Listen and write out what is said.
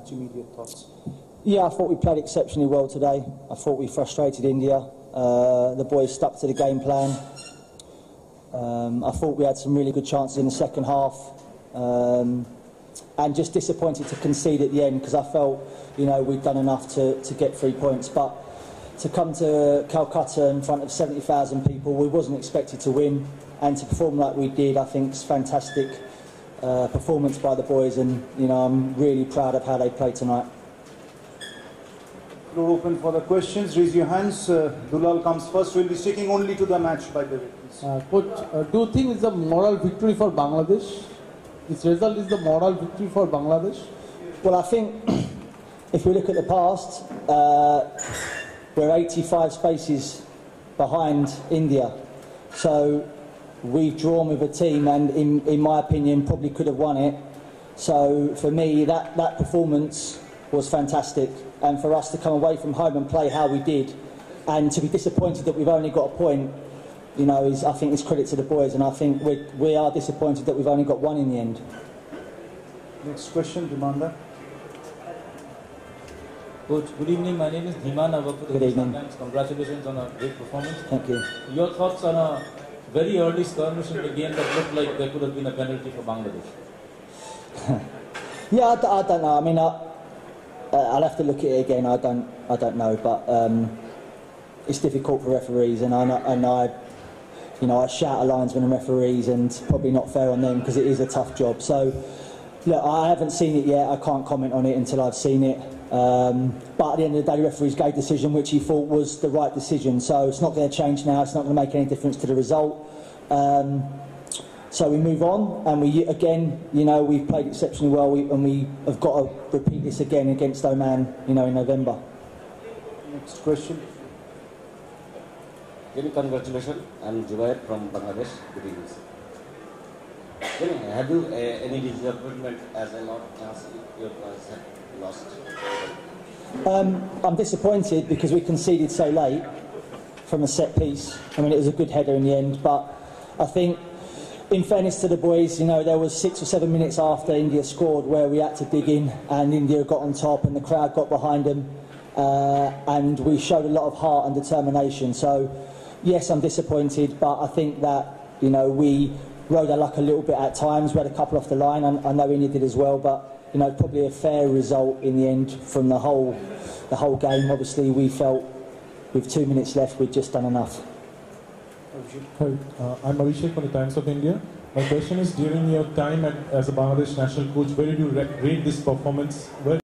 What's your immediate thoughts? Yeah, I thought we played exceptionally well today. I thought we frustrated India. The boys stuck to the game plan. I thought we had some really good chances in the second half. And just disappointed to concede at the end, because I felt, you know, we'd done enough to get 3 points. But to come to Calcutta in front of 70,000 people, we wasn't expected to win, and to perform like we did, I think it's fantastic performance by the boys, and you know, I'm really proud of how they played tonight. Floor open for the questions. Raise your hands. Dulal comes first. We'll be sticking only to the match, by the way. Coach, do you think it's a moral victory for Bangladesh? This result is the moral victory for Bangladesh? Well, I think if we look at the past, we're 85 spaces behind India. So we've drawn with a team and, in my opinion, probably could have won it. So for me, that performance was fantastic. And for us to come away from home and play how we did, and to be disappointed that we've only got a point, you know, is, I think it's credit to the boys, and I think we are disappointed that we've only got one in the end. Next question, Dhiman. Coach, good evening. My name is Dhiman. I work for the Times. Congratulations on a great performance. Thank you. Your thoughts on a very early skirmish in the game that looked like there could have been a penalty for Bangladesh? Yeah, I don't know. I mean, I'll have to look at it again. I don't know, but it's difficult for referees, and I you know, I shout at linesmen and referees, and probably not fair on them because it is a tough job. So, look, I haven't seen it yet. I can't comment on it until I've seen it. But at the end of the day, referees gave a decision which he thought was the right decision. So it's not going to change now. It's not going to make any difference to the result. So we move on, and we again, you know, we've played exceptionally well, and we have got to repeat this again against Oman, you know, in November. Next question. Very congratulations. I'm Jubair from Bangladesh. Good evening. Very, have you any disappointment as a lot as your class have lost? I'm disappointed because we conceded so late from a set piece. I mean, it was a good header in the end, but I think, in fairness to the boys, you know, there was 6 or 7 minutes after India scored where we had to dig in, and India got on top, and the crowd got behind them, and we showed a lot of heart and determination. So yes, I'm disappointed, but I think that, you know, we rode our luck a little bit at times. We had a couple off the line, and I know India did as well, but you know, probably a fair result in the end from the whole game. Obviously, we felt with 2 minutes left, we'd just done enough. Hi, I'm Marisha from the Times of India. My question is, during your time as a Bangladesh national coach, where did you rate this performance? Where